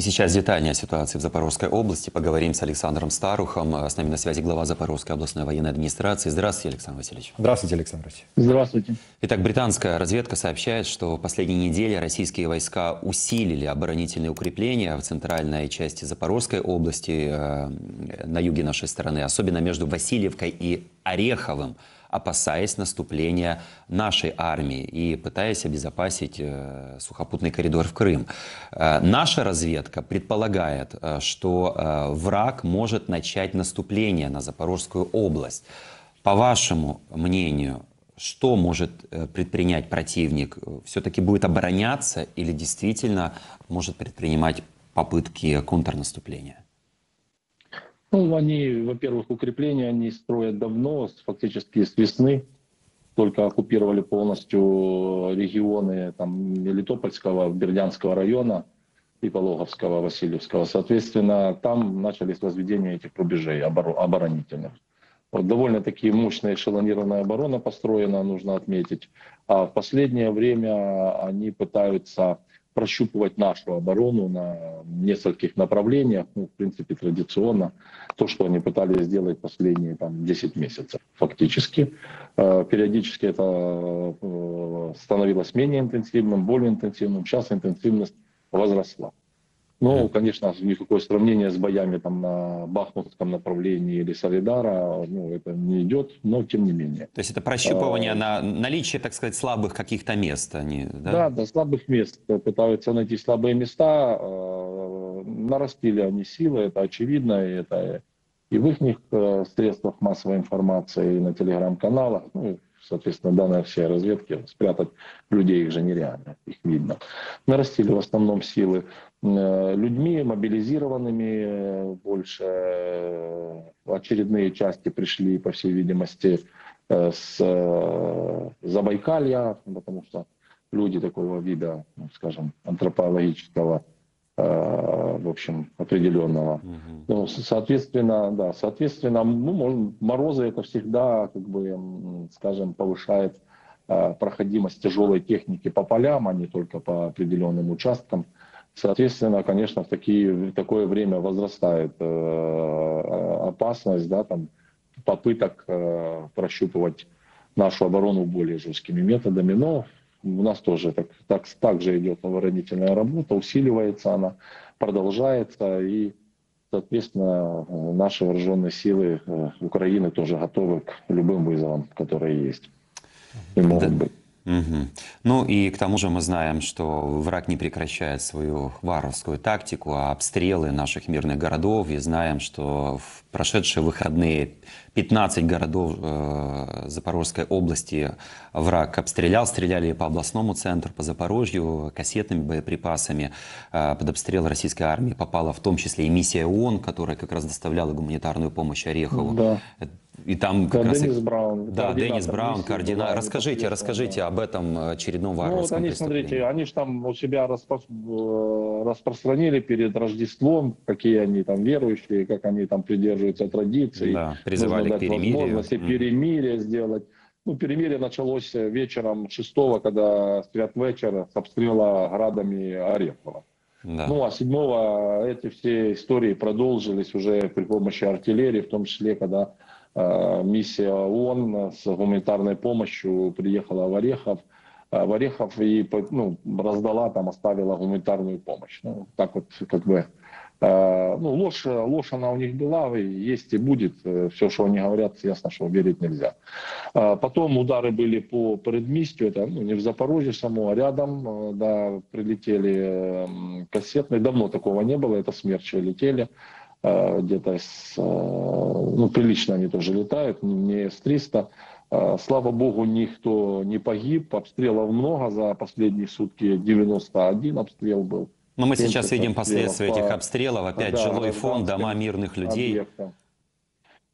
И сейчас детальнее о ситуации в Запорожской области поговорим с Александром Старухом. С нами на связи глава Запорожской областной военной администрации. Здравствуйте, Александр Васильевич. Здравствуйте, Александр Васильевич. Здравствуйте. Итак, британская разведка сообщает, что в последние недели российские войска усилили оборонительные укрепления в центральной части Запорожской области, на юге нашей страны, особенно между Васильевкой и Ореховым, опасаясь наступления нашей армии и пытаясь обезопасить сухопутный коридор в Крым. Наша разведка предполагает, что враг может начать наступление на Запорожскую область. По вашему мнению, что может предпринять противник? Все-таки будет обороняться или действительно может предпринимать попытки контрнаступления? Ну, они, во-первых, укрепления они строят давно, фактически с весны. Только оккупировали полностью регионы там, Мелитопольского, Бердянского района и Пологовского, Васильевского. Соответственно, там начались возведения этих рубежей оборонительных. Вот, довольно-таки мощная эшелонированная оборона построена, нужно отметить. А в последнее время они пытаются прощупывать нашу оборону на нескольких направлениях, ну, в принципе, традиционно, то, что они пытались сделать последние там, 10 месяцев фактически. Периодически это становилось менее интенсивным, более интенсивным, сейчас интенсивность возросла. Ну, конечно, никакое сравнение с боями там, на Бахмутском направлении или Солидара, ну, это не идет, но тем не менее. То есть это прощупывание на наличие, так сказать, слабых каких-то мест? Они, да? Да, слабых мест. Пытаются найти слабые места, нарастили они силы, это очевидно, и это и в их средствах массовой информации, и на телеграм-каналах, ну, соответственно, данные всей разведки, спрятать людей их же нереально, их видно. Нарастили в основном силы людьми, мобилизированными, больше очередные части пришли, по всей видимости, с Забайкалья, потому что люди такого вида, скажем, антропологического, в общем, определенного. Ну, соответственно, да, ну, морозы это всегда, как бы, скажем, повышает проходимость тяжелой техники по полям, а не только по определенным участкам. Соответственно, конечно, в такое время возрастает опасность, да, там, попыток прощупывать нашу оборону более жесткими методами, но у нас тоже так же идет оборонительная работа, усиливается она, продолжается, и, соответственно, наши вооруженные силы Украины тоже готовы к любым вызовам, которые есть и могут быть. Угу. Ну и к тому же мы знаем, что враг не прекращает свою варварскую тактику, а обстрелы наших мирных городов. И знаем, что в прошедшие выходные 15 городов Запорожской области враг обстрелял. Стреляли по областному центру, по Запорожью, кассетными боеприпасами. Под обстрел российской армии попала в том числе и миссия ООН, которая как раз доставляла гуманитарную помощь Орехову. Да. И там как раз... Денис Браун. Да, Денис Браун, координатор. Расскажите об этом очередном варварском преступлении. Смотрите, они же там у себя распространили перед Рождеством, какие они там верующие, как они там придерживаются традиций. Да, призывали к перемирию. Возможности перемирие сделать. Ну, перемирие началось вечером 6-го, когда святвечера с обстрела градами Орехова. Да. Ну, а 7-го эти все истории продолжились уже при помощи артиллерии, в том числе, когда миссия ООН с гуманитарной помощью приехала в Орехов и ну, раздала, там оставила гуманитарную помощь. Ну, так вот, как бы, ну, ложь она у них была, и есть и будет. Все, что они говорят, ясно, что верить нельзя. Потом удары были по Предмистью, это ну, не в Запорожье само, а рядом, да, прилетели кассетные, давно такого не было, это смерчи летели. Где-то ну, прилично они тоже летают, не С-300. Слава богу, никто не погиб. Обстрелов много. За последние сутки 91 обстрел был. Но мы сейчас видим последствия этих обстрелов. Опять да, жилой фонд, дома мирных людей.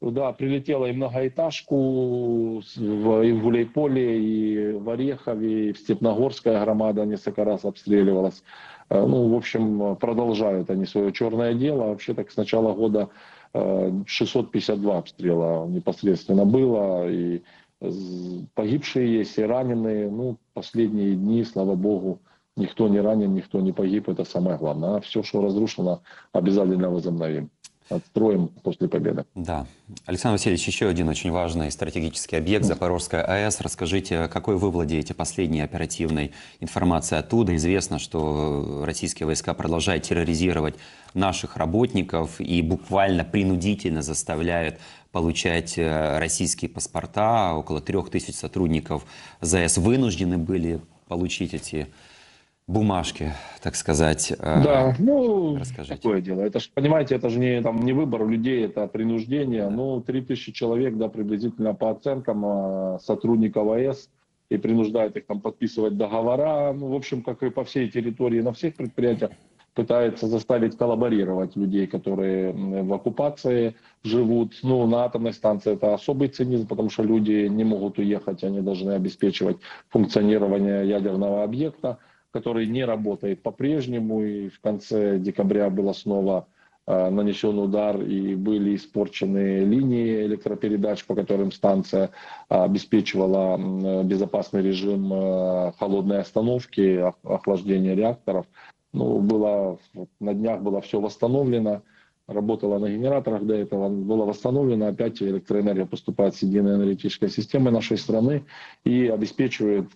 Да, прилетела и многоэтажку и в Ивлейполе, и в Орехове, и в Степногорская громада несколько раз обстреливалась. Ну, в общем, продолжают они свое черное дело. Вообще так с начала года 652 обстрела непосредственно было. И погибшие есть, и раненые. Ну, последние дни, слава богу, Никто не ранен, никто не погиб, это самое главное. А все, что разрушено, обязательно возобновим. Отстроим после победы. Да. Александр Васильевич, еще один очень важный стратегический объект — Запорожская АЭС. Расскажите, какой вы владеете последней оперативной информацией оттуда? Известно, что российские войска продолжают терроризировать наших работников и буквально принудительно заставляют получать российские паспорта. Около 3000 сотрудников ЗАЭС вынуждены были получить эти бумажки, так сказать. Да, ну, расскажите. Такое дело. Это же, понимаете, это же не выбор людей, это принуждение. Да. Ну, 3000 человек, да, приблизительно по оценкам сотрудников АЭС, и принуждают их там подписывать договора. Ну, в общем, как и по всей территории, на всех предприятиях, пытаются заставить коллаборировать людей, которые в оккупации живут. Ну, на атомной станции это особый цинизм, потому что люди не могут уехать, они должны обеспечивать функционирование ядерного объекта, который не работает по-прежнему, и в конце декабря было снова нанесен удар, и были испорчены линии электропередач, по которым станция обеспечивала безопасный режим холодной остановки, охлаждения реакторов. Ну, было, на днях было все восстановлено, работала на генераторах до этого, было восстановлено, опять электроэнергия поступает с единой энергетической системы нашей страны и обеспечивает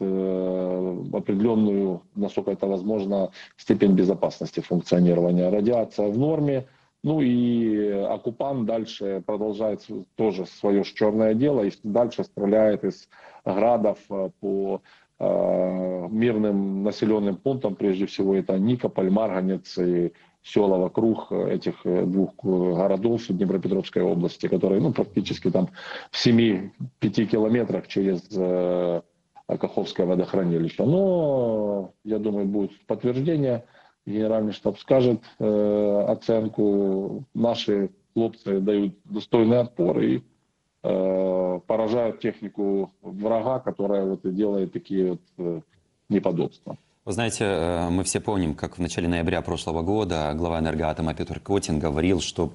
определенную, насколько это возможно, степень безопасности функционирования. Радиация в норме, ну и оккупант дальше продолжает тоже свое черное дело и дальше стреляет из градов по мирным населенным пунктам, прежде всего это Никополь, Марганец и села вокруг этих двух городов Днепропетровской области, которые, ну, практически там в 7-5 километрах через Каховское водохранилище. Но, я думаю, будет подтверждение, генеральный штаб скажет оценку, наши хлопцы дают достойный отпор и поражают технику врага, которая вот и делает такие вот неподобства. Вы знаете, мы все помним, как в начале ноября прошлого года глава «Энергоатома» Петр Котин говорил, что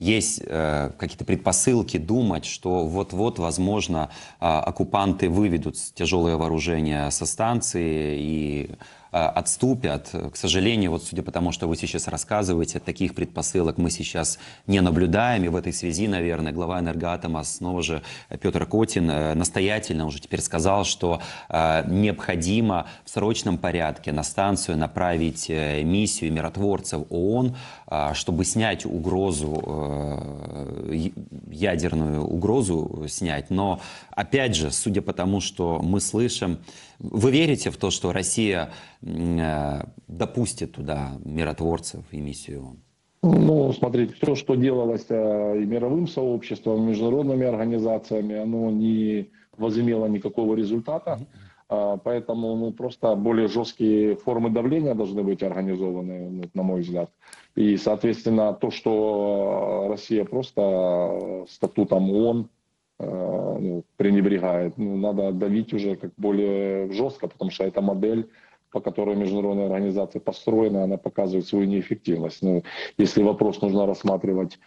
есть какие-то предпосылки думать, что вот-вот, возможно, оккупанты выведут тяжелое вооружение со станции и отступят. К сожалению, вот судя по тому, что вы сейчас рассказываете, таких предпосылок мы сейчас не наблюдаем. И в этой связи, наверное, глава «Энергоатома» снова же Петр Котин настоятельно уже теперь сказал, что необходимо в срочном порядке на станцию направить миссию миротворцев ООН, чтобы снять угрозу, ядерную угрозу снять. Но опять же, судя по тому, что мы слышим, вы верите в то, что Россия допустит туда миротворцев и миссию? Ну, смотрите, все, что делалось и мировым сообществом, и международными организациями, оно не возымело никакого результата. Поэтому, ну, просто более жесткие формы давления должны быть организованы, на мой взгляд. И, соответственно, то, что Россия просто статутом ООН пренебрегает, ну, надо давить уже как более жестко, потому что эта модель, по которой международная организация построена, она показывает свою неэффективность. Ну, если вопрос нужно рассматривать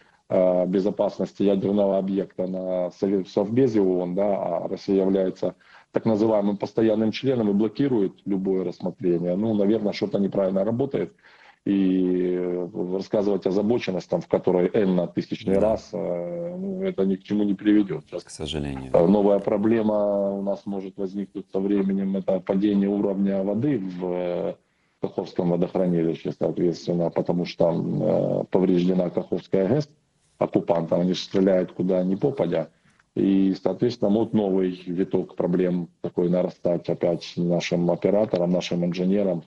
безопасности ядерного объекта на Совбезе ООН, да, а Россия является так называемым постоянным членом и блокирует любое рассмотрение, ну, наверное, что-то неправильно работает. И рассказывать озабоченность, там, в которой тысячный раз, ну, это ни к чему не приведет. Сейчас, к сожалению. Новая проблема у нас может возникнуть со временем, это падение уровня воды в Каховском водохранилище, соответственно, потому что там повреждена Каховская ГЭС оккупанта, они же стреляют куда ни попадя. И, соответственно, вот новый виток проблем такой нарастать опять нашим операторам, нашим инженерам.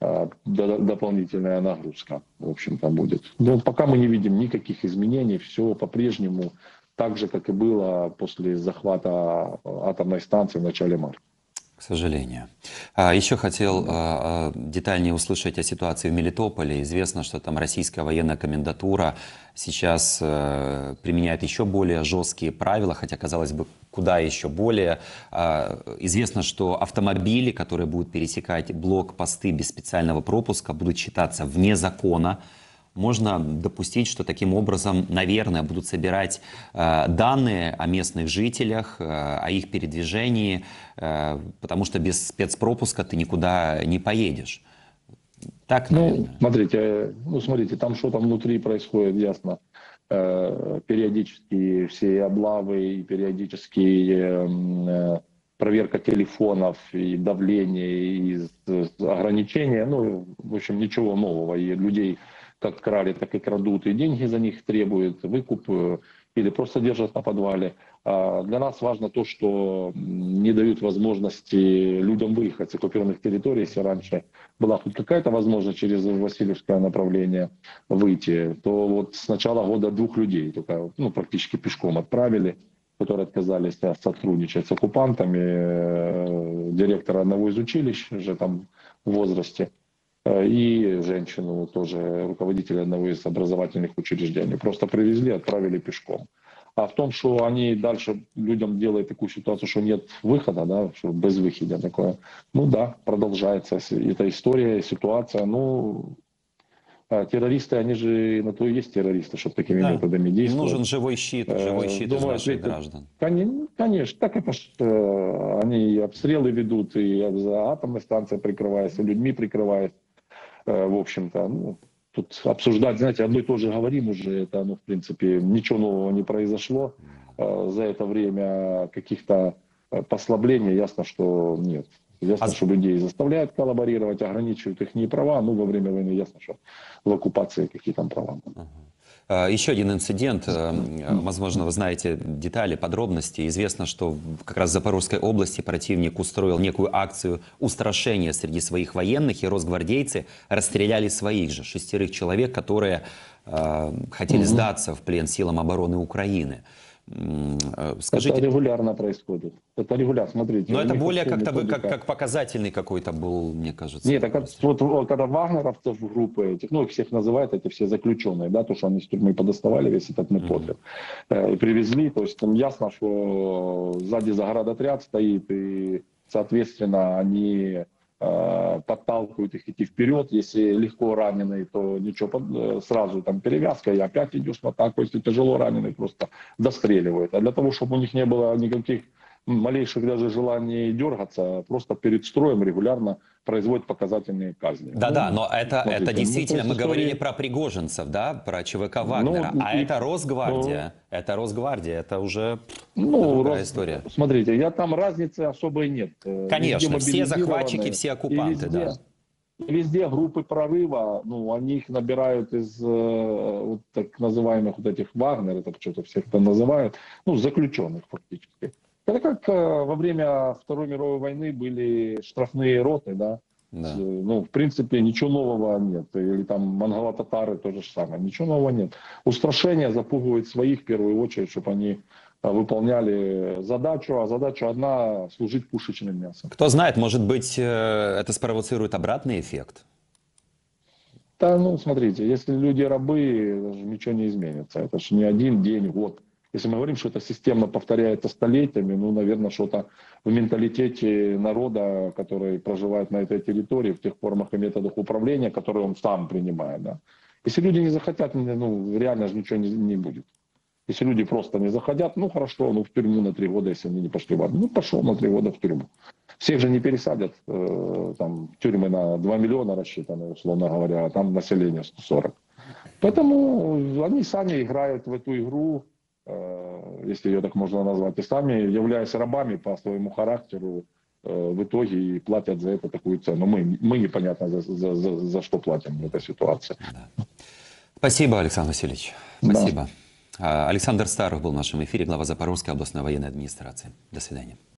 Дополнительная нагрузка, в общем-то, будет. Но пока мы не видим никаких изменений, все по-прежнему так же, как и было после захвата атомной станции в начале марта. К сожалению. Еще хотел детальнее услышать о ситуации в Мелитополе. Известно, что там российская военная комендатура сейчас применяет еще более жесткие правила, хотя, казалось бы, куда еще более. Известно, что автомобили, которые будут пересекать блокпосты без специального пропуска, будут считаться вне закона. Можно допустить, что таким образом, наверное, будут собирать данные о местных жителях, о их передвижении, потому что без спецпропуска ты никуда не поедешь. Так, ну, смотрите, там что там внутри происходит, ясно. Периодически все облавы, периодически проверка телефонов, и давление, и ограничения. Ну, в общем, ничего нового. И людей как крали, так и крадут, и деньги за них требуют, выкуп, или просто держат на подвале. А для нас важно то, что не дают возможности людям выехать с оккупированных территорий. Если раньше была хоть какая-то возможность через Васильевское направление выйти, то вот с начала года 2 людей только, ну, практически пешком отправили, которые отказались сотрудничать с оккупантами, директора одного из училищ уже там в возрасте, и женщину тоже, руководителя одного из образовательных учреждений. Просто привезли, отправили пешком. А в том, что они дальше людям делают такую ситуацию, что нет выхода, да, что без выхода такое. Ну да, продолжается эта история, ситуация. Ну, террористы, они же на то и есть террористы, чтобы такими методами действовать. Нужен живой щит из наших граждан. Конечно, так это ж, они обстрелы ведут, и за атомной станцией прикрываясь, и людьми прикрываясь. В общем-то, ну, тут обсуждать, знаете, одно и то же говорим уже, это, ну, в принципе, ничего нового не произошло. За это время каких-то послаблений, ясно, что нет. Ясно, что людей заставляют коллаборировать, ограничивают их права, ну, во время войны ясно, что в оккупации какие там права. Еще один инцидент, возможно, вы знаете детали, подробности. Известно, что как раз в Запорожской области противник устроил некую акцию устрашения среди своих военных, и росгвардейцы расстреляли своих же 6 человек, которые хотели сдаться в плен силам обороны Украины. Скажите, это регулярно происходит. Это регулярно, смотрите. Но это более как-то как показательный какой-то был, мне кажется. Нет, так вот когда вагнеровцев группы этих, ну их всех называют, эти все заключенные, да, то, что они из тюрьмы подоставали весь этот непотреб. И привезли, то есть там ясно, что сзади заградотряд стоит, и, соответственно, они подталкивают их идти вперед. Если легко раненый, то ничего, сразу там перевязка, и опять идешь в атаку. Если тяжело раненый, просто достреливают. А для того, чтобы у них не было никаких малейших даже желаний дергаться, просто перед строем регулярно производят показательные казни. Да-да, ну, но это действительно, мы говорили про пригожинцев, да, про ЧВК Вагнера, это Росгвардия, это уже другая история. Смотрите, там разницы особой нет. Конечно, все захватчики, все оккупанты, везде, да. Везде группы прорыва, ну, они их набирают из вот так называемых вот этих Вагнер, это что-то всех там называют, ну, заключенных фактически. Это как во время Второй мировой войны были штрафные роты, да? Ну, в принципе, ничего нового нет. Или там монголо-татары, то же самое. Ничего нового нет. Устрашение запугивает своих, в первую очередь, чтобы они выполняли задачу, а задача одна — служить пушечным мясом. Кто знает, может быть, это спровоцирует обратный эффект? Да, ну, смотрите, если люди рабы, ничего не изменится. Это же не один день, год. Если мы говорим, что это системно повторяется столетиями, ну, наверное, что-то в менталитете народа, который проживает на этой территории, в тех формах и методах управления, которые он сам принимает. Да. Если люди не захотят, ну, реально же ничего не будет. Если люди просто не захотят, ну, хорошо, ну, в тюрьму на 3 года, если они не пошли в армию. Ну, пошел на 3 года в тюрьму. Всех же не пересадят, там, тюрьмы на 2 миллиона рассчитаны, условно говоря, а там население 140. Поэтому они сами играют в эту игру, если ее так можно назвать, и сами, являясь рабами по своему характеру, в итоге и платят за это такую цену. Мы непонятно, за что платим в этой ситуации. Да. Спасибо, Александр Васильевич. Спасибо. Да. Александр Старух был в нашем эфире, глава Запорожской областной военной администрации. До свидания.